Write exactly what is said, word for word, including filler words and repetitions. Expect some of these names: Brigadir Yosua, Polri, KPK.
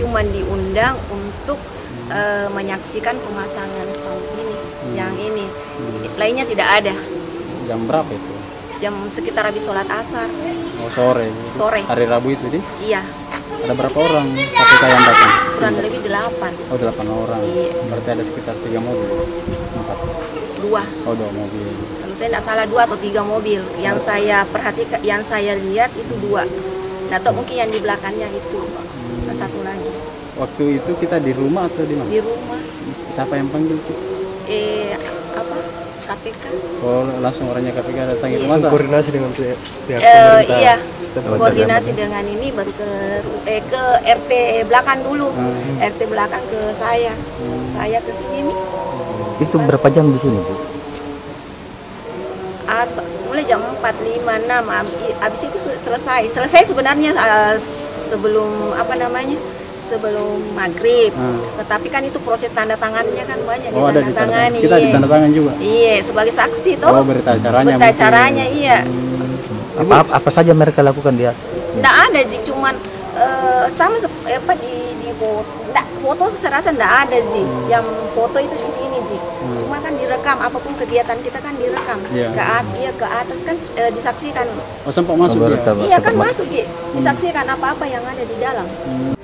Cuman diundang untuk e, menyaksikan pemasangan tahun ini, hmm. yang ini, lainnya tidak ada. Jam berapa itu? Jam sekitar habis sholat asar. Oh, sore. Sore. Hari Rabu itu di? Iya. Ada berapa orang K P K yang datang? Kurang hmm. lebih delapan. Oh, delapan orang. Iya. Berarti ada sekitar tiga mobil, empat. Dua. Oh, dua mobil. Kalau saya tidak salah dua atau tiga mobil. Yang saya perhatikan, yang saya lihat itu dua. Nah, atau mungkin yang di belakangnya itu. Satu lagi. Waktu itu kita di rumah atau di mana? Di rumah. Siapa yang panggil? Eh apa? K P K. Oh, langsung orangnya K P K datang di rumah. Langsung koordinasi dengan pihak pemerintah. Iya. Koordinasi dengan ini baru ke eh ke R T belakang dulu. Hmm. R T belakang ke saya. Hmm. Saya ke sini nih. Itu berapa jam di sini, Bu? As mulai jam empat, lima, enam, habis itu selesai. Selesai sebenarnya uh, sebelum apa namanya? Sebelum maghrib. Hmm. Tetapi kan itu proses tanda tangannya kan banyak. Oh, ada di tanda tangan. Kita di tanda tangan juga. Iya, sebagai saksi tuh. Oh, berita acaranya. Berita acaranya iya. Apa, apa apa saja mereka lakukan dia? Enggak ada sih, cuman uh, sama apa di di foto. Enggak, foto serasa enggak ada sih. Yang foto itu di sini sih. Hmm. Cuma kan direkam, apapun kegiatan kita kan direkam. Yeah. Ke atas, ya, ke atas kan e, disaksikan. Oh, sempat masuk. Oh, ya? Iya, kan masuk, masuk. Disaksikan apa-apa yang ada di dalam. Hmm.